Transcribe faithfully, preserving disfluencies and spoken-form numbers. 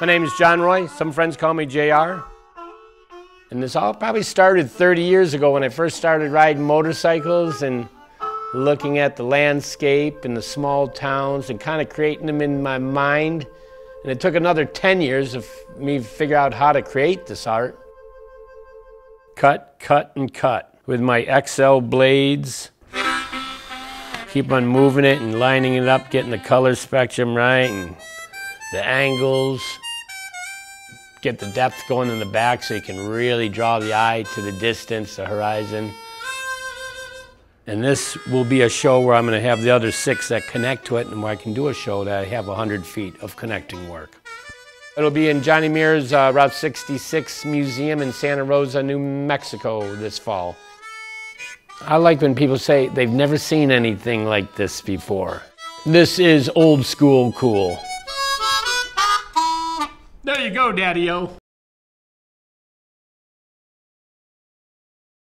My name is John Roy. Some friends call me J R. And this all probably started thirty years ago when I first started riding motorcycles and looking at the landscape and the small towns and kind of creating them in my mind. And it took another ten years of me to figure out how to create this art. Cut, cut, and cut with my X L blades. Keep on moving it and lining it up, getting the color spectrum right and the angles. Get the depth going in the back so you can really draw the eye to the distance, the horizon. And this will be a show where I'm going to have the other six that connect to it and where I can do a show that I have one hundred feet of connecting work. It'll be in Johnny Mears' uh, Route sixty-six Museum in Santa Rosa, New Mexico this fall. I like when people say they've never seen anything like this before. This is old school cool. There you go, Daddy-O.